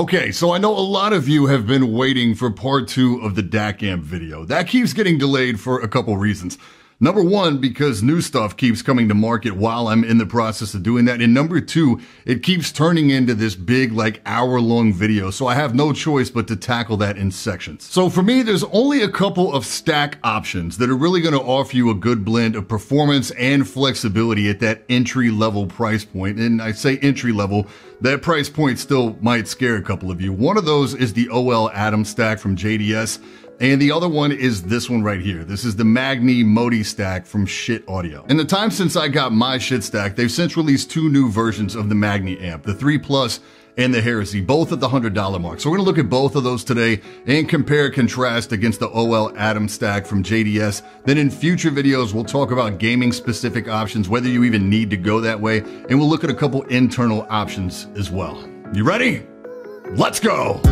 Okay, so I know a lot of you have been waiting for part two of the DAC amp video. That keeps getting delayed for a couple reasons. Number one, because new stuff keeps coming to market while I'm in the process of doing that. And number two, it keeps turning into this big, like, hour-long video. So I have no choice but to tackle that in sections. So for me, there's only a couple of stack options that are really going to offer you a good blend of performance and flexibility at that entry-level price point. And I say entry-level, that price point still might scare a couple of you. One of those is the OL Atom stack from JDS. And the other one is this one right here. This is the Magni Modi stack from Schiit Audio. In the time since I got my Schiit stack, they've since released two new versions of the Magni amp, the 3 Plus and the Heresy, both at the $100 mark. So we're gonna look at both of those today and compare contrast against the OL Atom stack from JDS. Then in future videos, we'll talk about gaming specific options, whether you even need to go that way. And we'll look at a couple internal options as well. You ready? Let's go.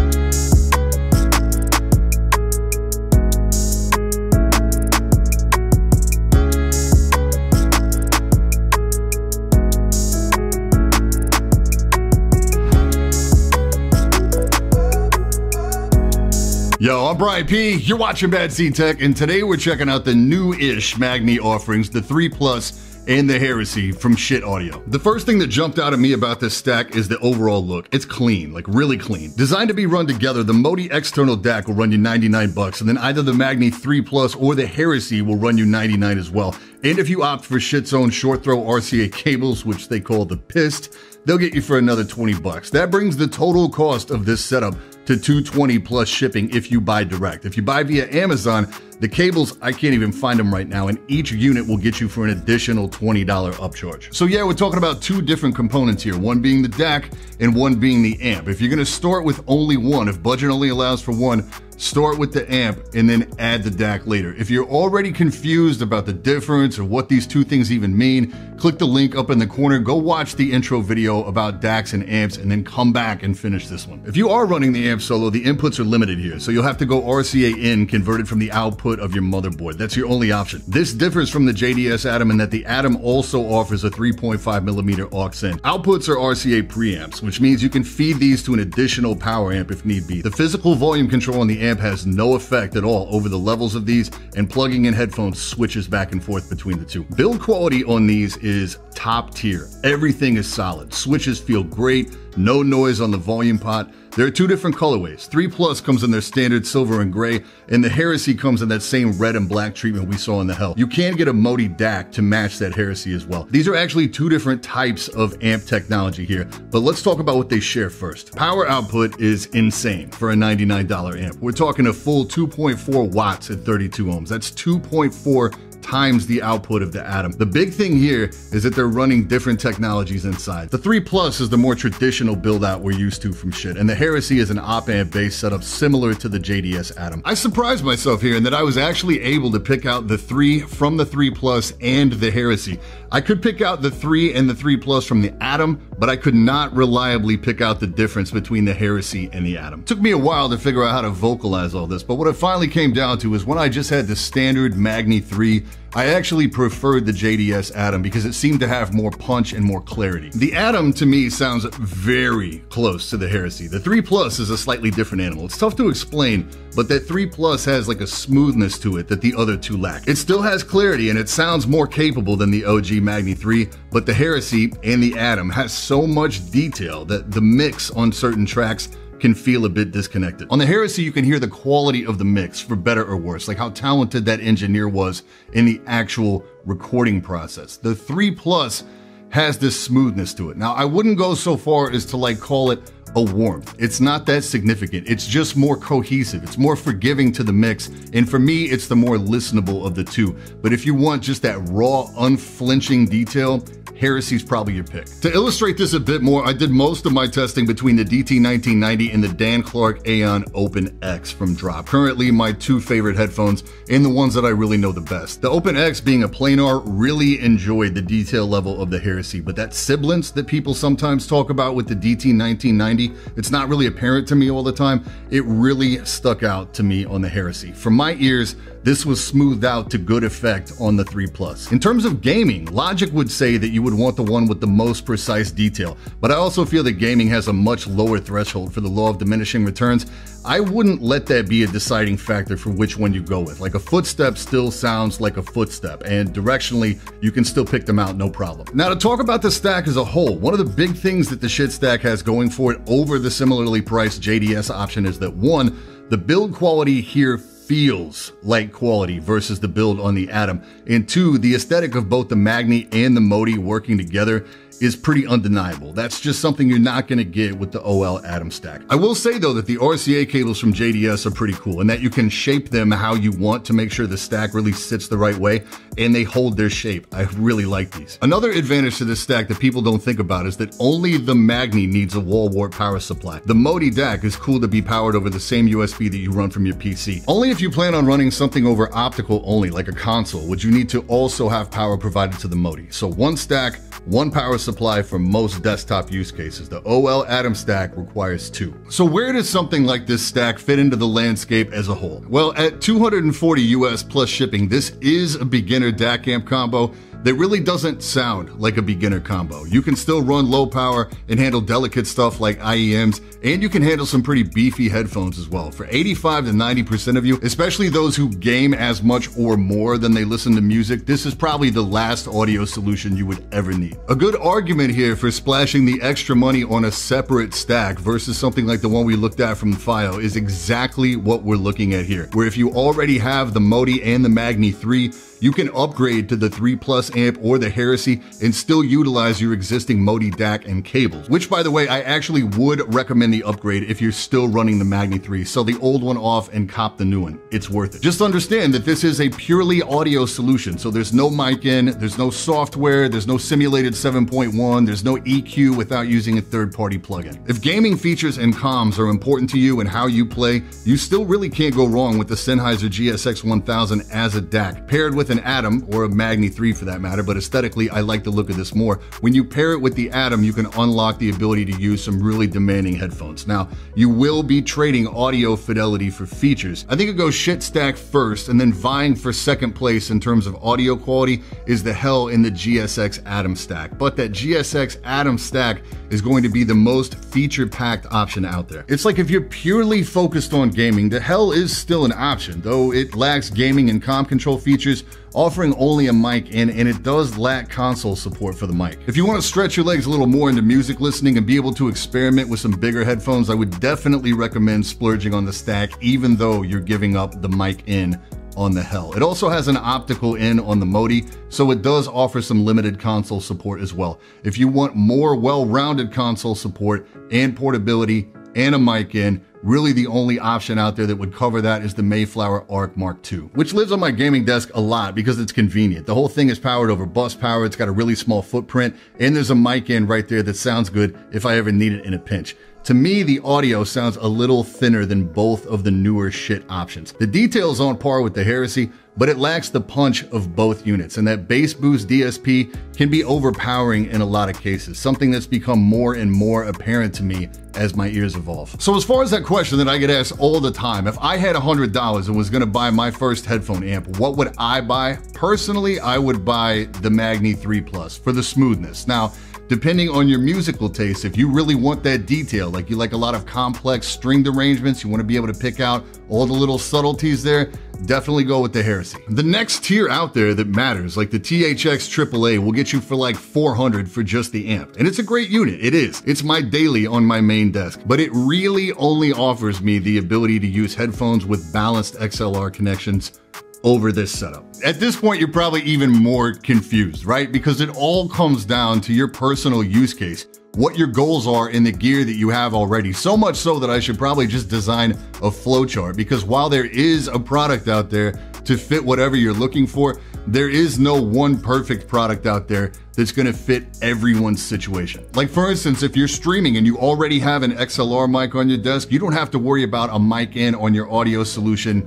Yo, I'm Brian P, you're watching BadSeed Tech, and today we're checking out the new-ish Magni offerings, the 3 Plus and the Heresy from Schiit Audio. The first thing that jumped out at me about this stack is the overall look. It's clean, like really clean. Designed to be run together, the Modi external DAC will run you 99 bucks, and then either the Magni 3 Plus or the Heresy will run you 99 as well. And if you opt for Schiit's own short throw RCA cables, which they call the Pissed, they'll get you for another 20 bucks. That brings the total cost of this setup to $220 plus shipping if you buy direct. If you buy via Amazon, the cables, I can't even find them right now, and each unit will get you for an additional $20 upcharge. So yeah, we're talking about two different components here, one being the DAC and one being the amp. If you're gonna start with only one, if budget only allows for one, start with the amp and then add the DAC later. If you're already confused about the difference or what these two things even mean, click the link up in the corner, go watch the intro video about DACs and amps, and then come back and finish this one. If you are running the amp solo, the inputs are limited here, so you'll have to go RCA in converted from the output of your motherboard. That's your only option. This differs from the JDS Atom in that the Atom also offers a 3.5mm aux in. Outputs are RCA preamps, which means you can feed these to an additional power amp if need be. The physical volume control on the amp has no effect at all over the levels of these, and plugging in headphones switches back and forth between the two. Build quality on these is top tier. Everything is solid. Switches feel great, no noise on the volume pot. There are two different colorways. 3 Plus comes in their standard silver and gray, and the Heresy comes in that same red and black treatment we saw in the Hell. You can get a Modi DAC to match that Heresy as well. These are actually two different types of amp technology here, but let's talk about what they share first. Power output is insane for a $99 amp. We're talking a full 2.4 watts at 32 ohms. That's 2.4 times the output of the Atom. The big thing here is that they're running different technologies inside. The 3 Plus is the more traditional build out we're used to from Schiit, and the Heresy is an op-amp based setup similar to the JDS Atom. I surprised myself here in that I was actually able to pick out the 3 from the 3 Plus and the Heresy. I could pick out the 3 and the 3 Plus from the Atom, but I could not reliably pick out the difference between the Heresy and the Atom. It took me a while to figure out how to vocalize all this, but what it finally came down to is when I just had the standard Magni 3, I actually preferred the JDS Atom because it seemed to have more punch and more clarity. The Atom to me sounds very close to the Heresy. The 3 Plus is a slightly different animal. It's tough to explain, but that 3 Plus has like a smoothness to it that the other two lack. It still has clarity and it sounds more capable than the OG Magni 3, but the Heresy and the Atom has so much detail that the mix on certain tracks can feel a bit disconnected. On the Heresy, you can hear the quality of the mix for better or worse, like how talented that engineer was in the actual recording process. The 3 Plus has this smoothness to it. Now, I wouldn't go so far as to like call it a warmth. It's not that significant. It's just more cohesive. It's more forgiving to the mix. And for me, it's the more listenable of the two. But if you want just that raw, unflinching detail, Heresy's probably your pick. To illustrate this a bit more, I did most of my testing between the DT1990 and the Dan Clark Aeon Open X from Drop. Currently my two favorite headphones and the ones that I really know the best. The Open X being a planar really enjoyed the detail level of the Heresy, but that sibilance that people sometimes talk about with the DT1990, it's not really apparent to me all the time. It really stuck out to me on the Heresy. For my ears, this was smoothed out to good effect on the 3 Plus. In terms of gaming, logic would say that you would would want the one with the most precise detail, but I also feel that gaming has a much lower threshold for the law of diminishing returns. I wouldn't let that be a deciding factor for which one you go with. Like, a footstep still sounds like a footstep, and directionally you can still pick them out no problem. Now, to talk about the stack as a whole, one of the big things that the Schiit stack has going for it over the similarly priced JDS option is that, one, the build quality here feels like quality versus the build on the Atom, and two, the aesthetic of both the Magni and the Modi working together is pretty undeniable. That's just something you're not gonna get with the OL Atom stack. I will say though that the RCA cables from JDS are pretty cool, and that you can shape them how you want to make sure the stack really sits the right way and they hold their shape. I really like these. Another advantage to this stack that people don't think about is that only the Magni needs a wall wart power supply. The Modi DAC is cool to be powered over the same USB that you run from your PC. Only if you plan on running something over optical only, like a console, would you need to also have power provided to the Modi. So one stack, one power supply for most desktop use cases. The OL Atom stack requires two. So where does something like this stack fit into the landscape as a whole? Well, at $240 US plus shipping, this is a beginner DAC amp combo that really doesn't sound like a beginner combo. You can still run low power and handle delicate stuff like IEMs, and you can handle some pretty beefy headphones as well. For 85 to 90% of you, especially those who game as much or more than they listen to music, this is probably the last audio solution you would ever need. A good argument here for splashing the extra money on a separate stack versus something like the one we looked at from FiiO is exactly what we're looking at here, where if you already have the Modi and the Magni 3, you can upgrade to the 3 Plus amp or the Heresy and still utilize your existing Modi DAC and cables, which, by the way, I actually would recommend the upgrade if you're still running the Magni 3. Sell the old one off and cop the new one. It's worth it. Just understand that this is a purely audio solution, so there's no mic in, there's no software, there's no simulated 7.1, there's no EQ without using a third-party plugin. If gaming features and comms are important to you and how you play, you still really can't go wrong with the Sennheiser GSX-1000 as a DAC, paired with an Atom, or a Magni 3 for that matter, but aesthetically I like the look of this more. When you pair it with the Atom, you can unlock the ability to use some really demanding headphones. Now, you will be trading audio fidelity for features. I think it goes Schiit stack first, and then vying for second place in terms of audio quality is the hell in the GSX Atom stack. But that GSX Atom stack is going to be the most feature-packed option out there. It's like, if you're purely focused on gaming, the hell is still an option, though it lacks gaming and comm control features, offering only a mic in, and it does lack console support for the mic. If you want to stretch your legs a little more into music listening and be able to experiment with some bigger headphones, I would definitely recommend splurging on the stack, even though you're giving up the mic in on the hell. It also has an optical in on the Modi, so it does offer some limited console support as well. If you want more well-rounded console support and portability and a mic in, really the only option out there that would cover that is the Mayflower Arc Mark II, which lives on my gaming desk a lot because it's convenient. The whole thing is powered over bus power, it's got a really small footprint, and there's a mic in right there that sounds good if I ever need it in a pinch. To me, the audio sounds a little thinner than both of the newer Schiit options. The detail's on par with the Heresy, but it lacks the punch of both units, and that bass boost DSP can be overpowering in a lot of cases, something that's become more and more apparent to me as my ears evolve. So as far as that question that I get asked all the time, if I had $100 and was gonna buy my first headphone amp, what would I buy? Personally, I would buy the Magni 3 Plus for the smoothness. Now, depending on your musical taste, if you really want that detail, like you like a lot of complex stringed arrangements, you wanna be able to pick out all the little subtleties there, definitely go with the Heresy. The next tier out there that matters, like the THX AAA, will get you for like $400 for just the amp. And it's a great unit, it is. It's my daily on my main desk, but it really only offers me the ability to use headphones with balanced XLR connections over this setup. At this point, you're probably even more confused, right? Because it all comes down to your personal use case, what your goals are in the gear that you have already. So much so that I should probably just design a flowchart, because while there is a product out there to fit whatever you're looking for, there is no one perfect product out there that's gonna fit everyone's situation. Like, for instance, if you're streaming and you already have an XLR mic on your desk, you don't have to worry about a mic in on your audio solution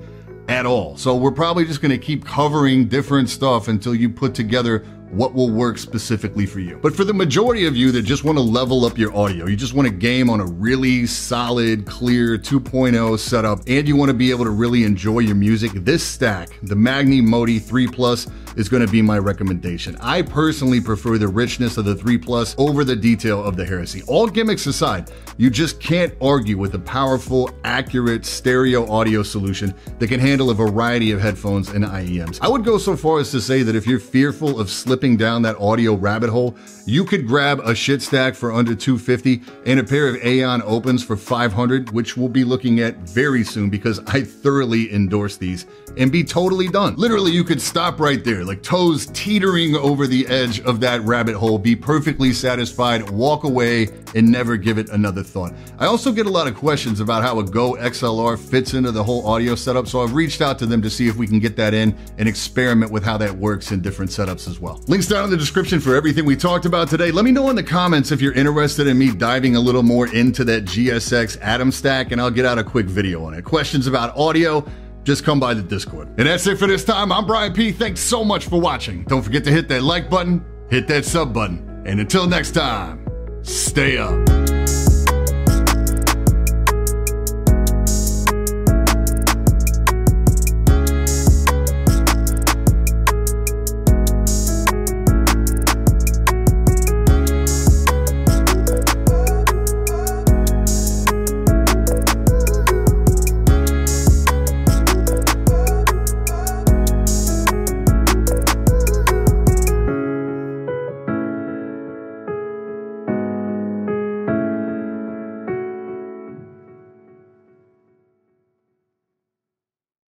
at all. So we're probably just gonna keep covering different stuff until you put together what will work specifically for you. But for the majority of you that just wanna level up your audio, you just wanna game on a really solid, clear 2.0 setup, and you wanna be able to really enjoy your music, this stack, the Magni Modi 3 Plus, is going to be my recommendation. I personally prefer the richness of the 3 Plus over the detail of the Heresy. All gimmicks aside, you just can't argue with a powerful, accurate stereo audio solution that can handle a variety of headphones and IEMs. I would go so far as to say that if you're fearful of slipping down that audio rabbit hole, you could grab a shit stack for under $250 and a pair of Aeon Opens for $500, which we'll be looking at very soon because I thoroughly endorse these, and be totally done. Literally, you could stop right there, like toes teetering over the edge of that rabbit hole, be perfectly satisfied, walk away, and never give it another thought. I also get a lot of questions about how a Go XLR fits into the whole audio setup, so I've reached out to them to see if we can get that in and experiment with how that works in different setups as well. Links down in the description for everything we talked about today. Let me know in the comments if you're interested in me diving a little more into that GSX Atom stack, and I'll get out a quick video on it. Questions about audio? Just come by the Discord. And that's it for this time. I'm Brian P. Thanks so much for watching. Don't forget to hit that like button, hit that sub button, and until next time, stay up.